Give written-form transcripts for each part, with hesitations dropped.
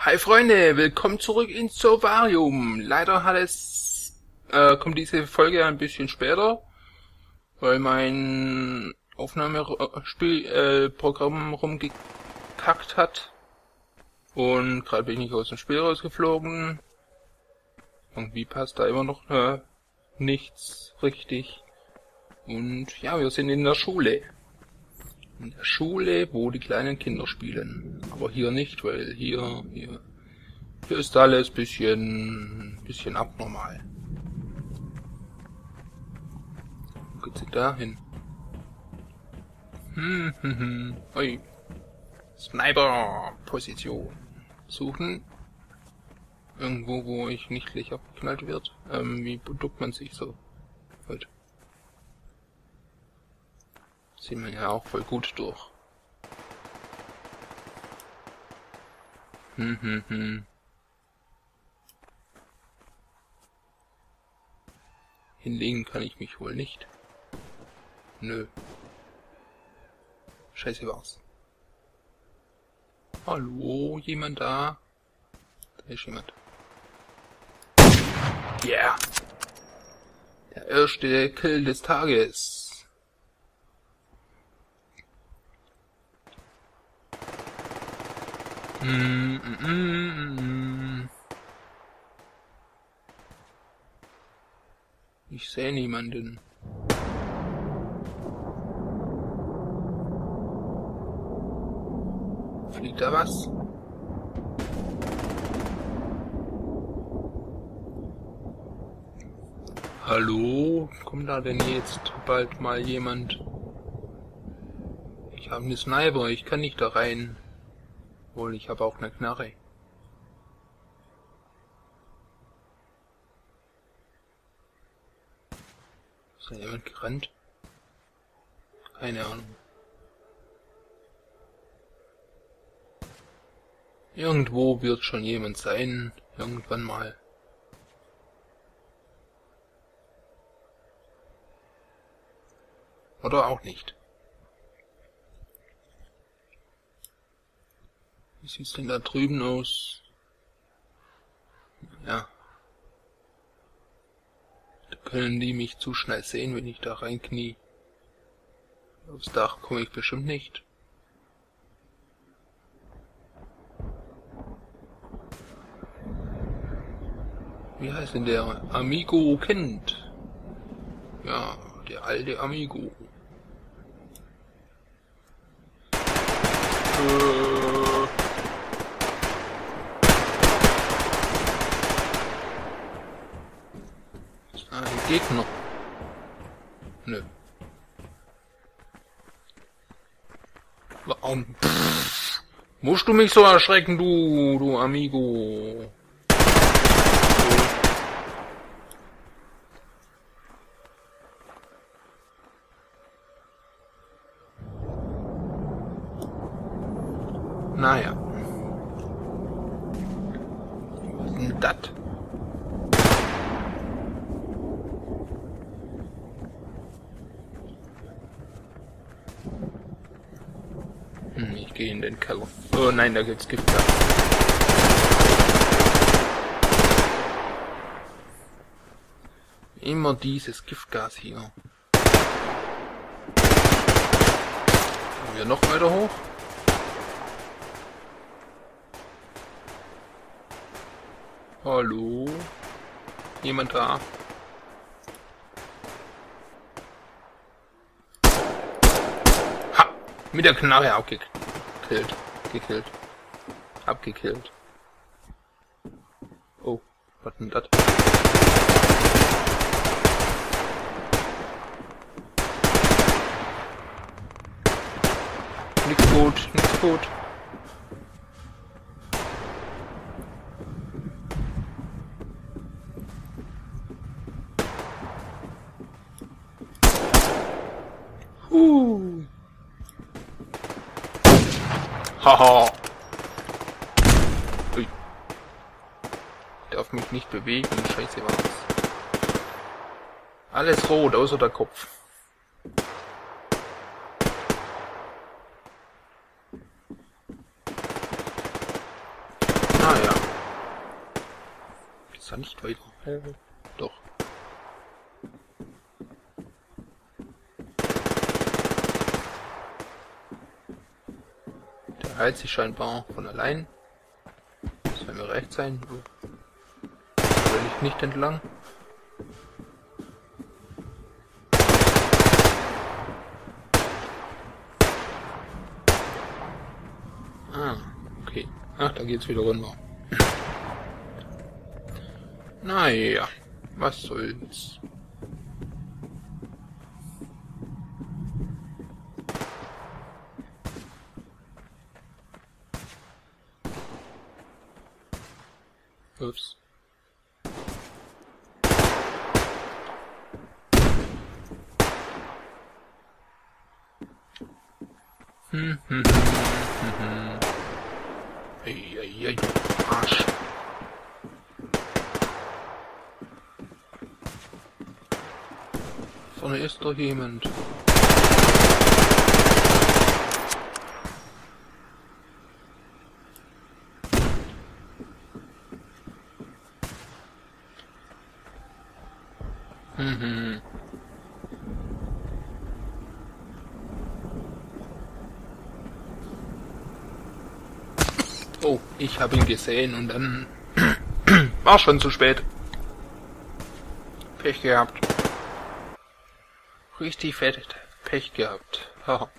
Hi Freunde, willkommen zurück ins Survarium. Leider hat es kommt diese Folge ein bisschen später, weil mein Aufnahmeprogramm rumgekackt hat und gerade bin ich aus dem Spiel rausgeflogen. Irgendwie passt da immer noch nichts richtig. Und ja, wir sind in der Schule. In der Schule, wo die kleinen Kinder spielen. Aber hier nicht, weil hier ist alles bisschen abnormal. Wo geht's denn da hin? Oi. Sniper-Position. Suchen. Irgendwo, wo ich nicht gleich abgeknallt wird. Wie duckt man sich so? Heute. Sieht man ja auch voll gut durch. Hinlegen kann ich mich wohl nicht. Nö. Scheiße war's. Hallo, jemand da? Da ist jemand. Yeah! Der erste Kill des Tages. Ich sehe niemanden. Fliegt da was? Hallo? Kommt da denn jetzt bald mal jemand? Ich habe einen Sniper, ich kann nicht da rein. Obwohl, ich habe auch eine Knarre. Ist da jemand gerannt? Keine Ahnung. Irgendwo wird schon jemand sein. Irgendwann mal. Oder auch nicht. Wie sieht's denn da drüben aus? Ja. Da können die mich zu schnell sehen, wenn ich da reinknie. Aufs Dach komme ich bestimmt nicht. Wie heißt denn der? Amigo Kind. Ja, der alte Amigo. Gegner. Nö. Warum? Musst du mich so erschrecken, du Amigo? Naja. Was ist denn das? Ich gehe in den Keller. Oh nein, da gibt's Gift. Immer dieses Giftgas hier. Kommen wir noch weiter hoch? Hallo? Jemand da? Ha! Mit der Knarre abgeknallt. Abgekillt. Oh, was denn das? Nix gut. Haha! Ui. Ich darf mich nicht bewegen, scheiße war's. Alles rot, außer der Kopf. Ah, da nicht weiterhelfen? Doch. Der heilt sich scheinbar von allein. Das soll mir recht sein. Will ich nicht entlang. Ah, okay. Ach, da geht's wieder runter. Naja, was soll's. Ups. Eieiei, Arsch. Vorne ist doch jemand. Oh, ich habe ihn gesehen und dann war schon zu spät. Pech gehabt. Richtig fett Pech gehabt. Haha.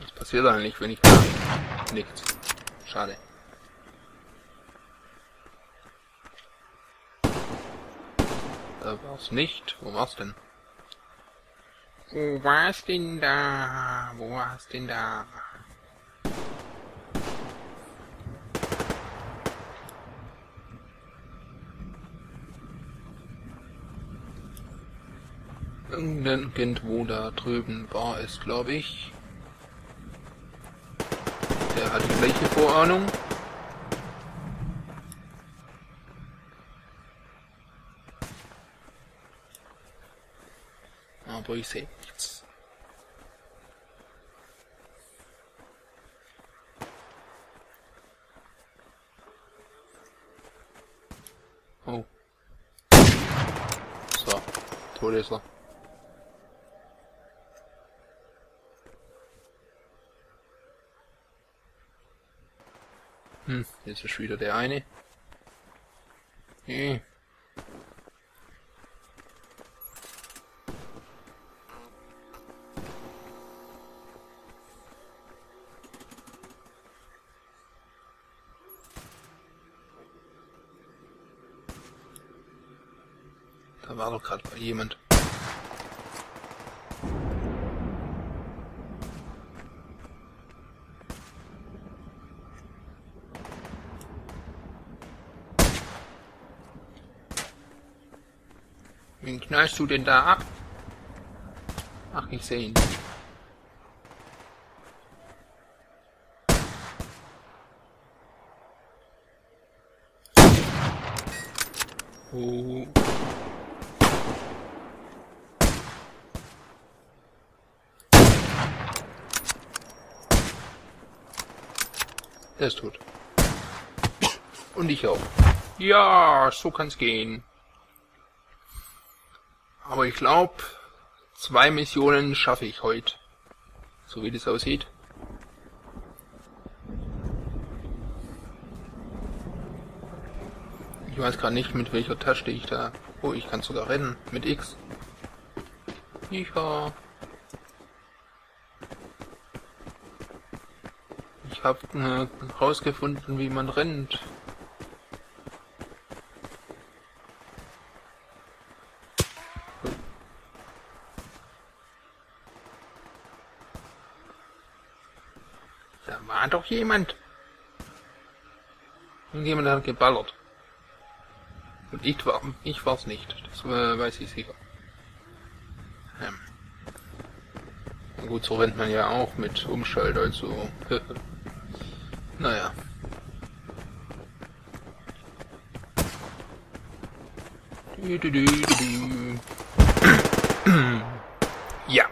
Was passiert eigentlich, wenn ich nichts? Schade. Da war's nicht. Wo war's denn? Wo war's denn da? Wo war's denn da? Irgendwo da drüben war es, glaube ich. Der hat die gleiche Vorahnung. Aber ich sehe nichts. Oh. So, tot ist er. Jetzt ist wieder der eine. Hey. Da war doch gerade jemand. Wen knallst du denn da ab? Ach, ich sehe ihn. Oh. Der ist tot. Und ich auch. Ja, so kann's gehen. Aber ich glaube, 2 Missionen schaffe ich heute. So wie das aussieht. Ich weiß gerade nicht, mit welcher Taste ich da... Oh, ich kann sogar rennen. Mit X. Ja. Ich habe rausgefunden, wie man rennt. Da war doch jemand. Und jemand hat geballert. Und ich war's nicht. Das weiß ich sicher. Na gut, so rennt man ja auch mit Umschalter, also. Naja. Ja.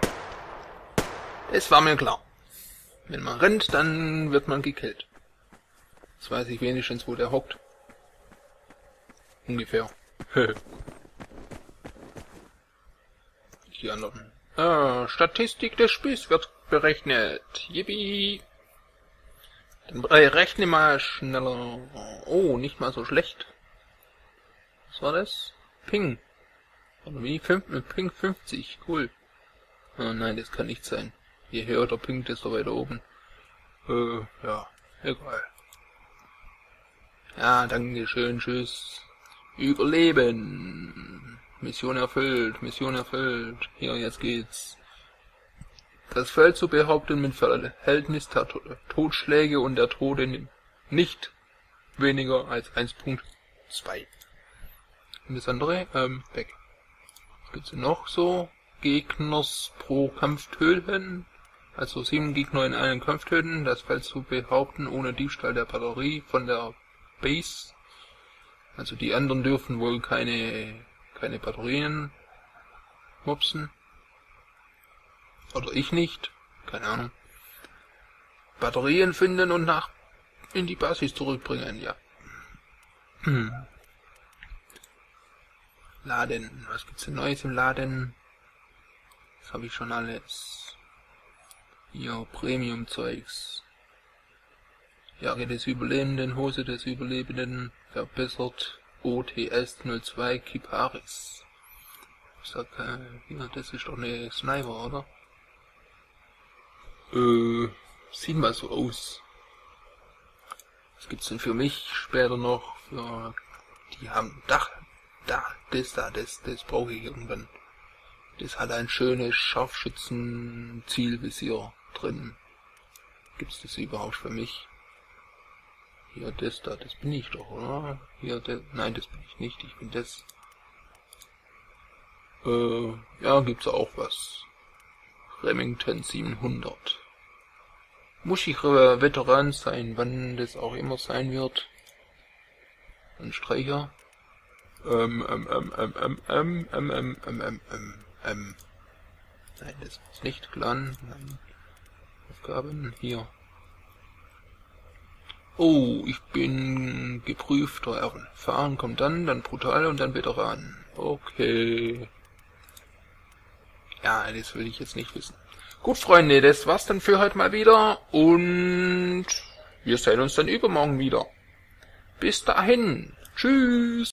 Das war mir klar. Wenn man rennt, dann wird man gekillt. Jetzt weiß ich wenigstens, wo der hockt. Ungefähr. Die anderen. Ah, Statistik des Spiels wird berechnet. Yippie. Dann berechne mal schneller. Oh, nicht mal so schlecht. Was war das? Ping. Wie? Ping 50. Cool. Oh nein, das kann nicht sein. Je höher der Ping, desto weiter oben. Ja. Egal. Ja, danke schön. Tschüss. Überleben. Mission erfüllt. Mission erfüllt. Hier, jetzt geht's. Das Feld zu behaupten mit Verhältnis der Totschläge und der Tode nicht weniger als 1,2. Und das andere, weg. Was gibt's denn noch so? Gegners pro Kampf töten. Also 7 Gegner in einem Kampf töten. Das Feld zu behaupten ohne Diebstahl der Batterie von der Base. Also die anderen dürfen wohl keine Batterien mopsen. Oder ich nicht. Keine Ahnung. Batterien finden und nach in die Basis zurückbringen, ja. Laden. Was gibt's denn Neues im Laden? Das habe ich schon alles. Hier, Premium-Zeugs. Jacke des Überlebenden, Hose des Überlebenden, verbessert OTS 02 Kiparis. Ich sag, ja, das ist doch eine Sniper, oder? Sieht mal so aus. Was gibt's denn für mich später noch? Für, die haben Dach. Das brauche ich irgendwann. Das hat ein schönes Scharfschützen-Zielvisier drin. Gibt's das überhaupt für mich? Hier, das bin ich doch, oder? Hier, nein, das bin ich nicht, ich bin das. Ja, gibt's auch was. Remington 700. Muss ich Veteran sein, wann das auch immer sein wird. Ein Streicher. Nein, das ist nicht Clan. Nein. Aufgaben hier. Oh, ich bin geprüfter. Erfahren kommt dann brutal und dann Veteran. Okay. Ja, das will ich jetzt nicht wissen. Gut, Freunde, das war's dann für heute mal wieder und wir sehen uns dann übermorgen wieder. Bis dahin. Tschüss.